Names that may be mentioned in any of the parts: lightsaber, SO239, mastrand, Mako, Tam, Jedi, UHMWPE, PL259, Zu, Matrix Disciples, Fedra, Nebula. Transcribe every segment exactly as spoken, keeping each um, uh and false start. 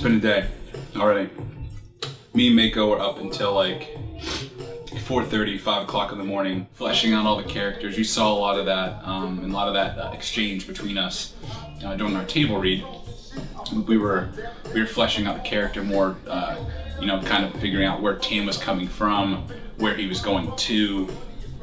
It's been a day already. Me and Mako were up until like four thirty, five o'clock in the morning, fleshing out all the characters. You saw a lot of that, um, and a lot of that uh, exchange between us uh, during our table read. We were we were fleshing out the character more, uh, you know, kind of figuring out where Tam was coming from, where he was going to,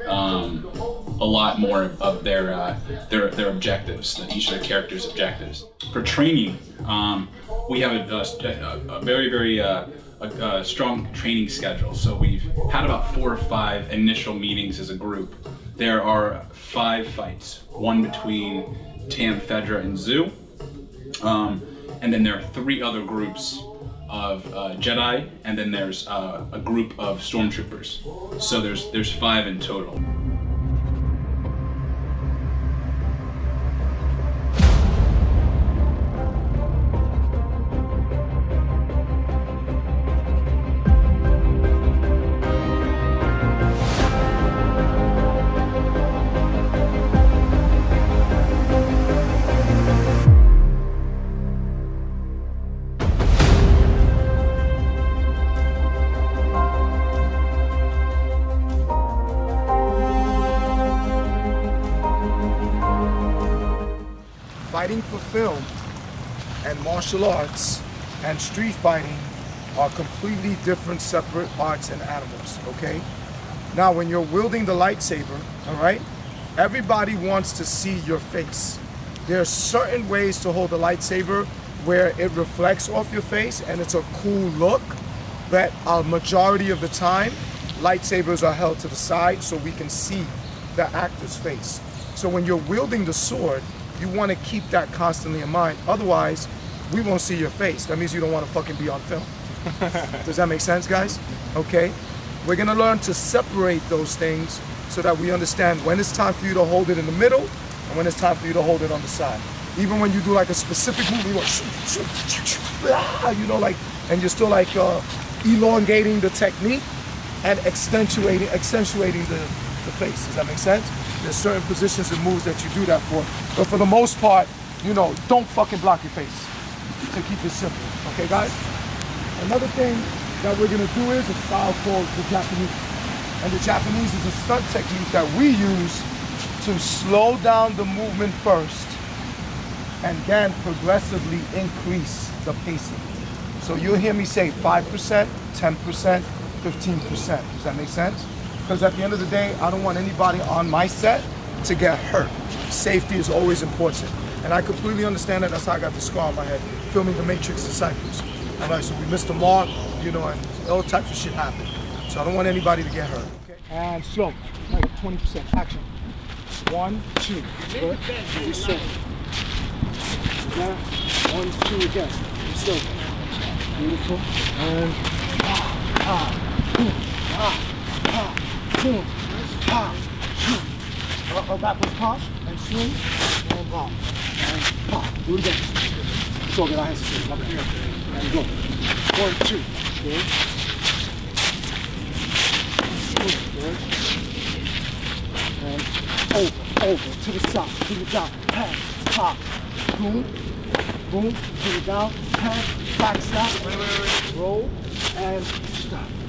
um, a lot more of their uh, their their objectives, each of the characters' objectives. For training, um, we have a, a, a very very uh, a, a strong training schedule. So we've had about four or five initial meetings as a group. There are five fights, one between Tam, Fedra, and Zu. Um, and then there are three other groups of uh, Jedi, and then there's uh, a group of stormtroopers. So there's there's five in total. Fighting for film and martial arts and street fighting are completely different, separate arts and animals, okay? Now, when you're wielding the lightsaber, all right, everybody wants to see your face. There are certain ways to hold the lightsaber where it reflects off your face and it's a cool look, but a majority of the time, lightsabers are held to the side so we can see the actor's face. So when you're wielding the sword, you want to keep that constantly in mind. Otherwise, we won't see your face. That means you don't want to fucking be on film. Does that make sense, guys? Okay. We're going to learn to separate those things so that we understand when it's time for you to hold it in the middle and when it's time for you to hold it on the side. Even when you do like a specific move, you're like, you know, like, and you're still like uh, elongating the technique and accentuating, accentuating the, the face. Does that make sense? There's certain positions and moves that you do that for. But for the most part, you know, don't fucking block your face. So keep it simple, okay guys? Another thing that we're gonna do is a style called the Japanese. And the Japanese is a stunt technique that we use to slow down the movement first and then progressively increase the pacing. So you'll hear me say five percent, ten percent, fifteen percent. Does that make sense? Because at the end of the day, I don't want anybody on my set to get hurt. Safety is always important. And I completely understand that. That's how I got the scar on my head, filming the Matrix Disciples. All right, so we missed the mark, you know, and all types of shit happened. So I don't want anybody to get hurt. Okay. And slow, like twenty percent, action. One, two, good, be slow. Yeah, one, two again, be slow. Beautiful, and ah, ah, boom, ah. Boom, pop, shoot. Or backwards pop, and swing, and pop, and pop. Do it again. It's all good, I hesitate. Up here, and go. One, two, good. Good. And over, over, to the side, to the down, pass, pop. Boom, boom, to the down, pass, back, stop, roll, and stop.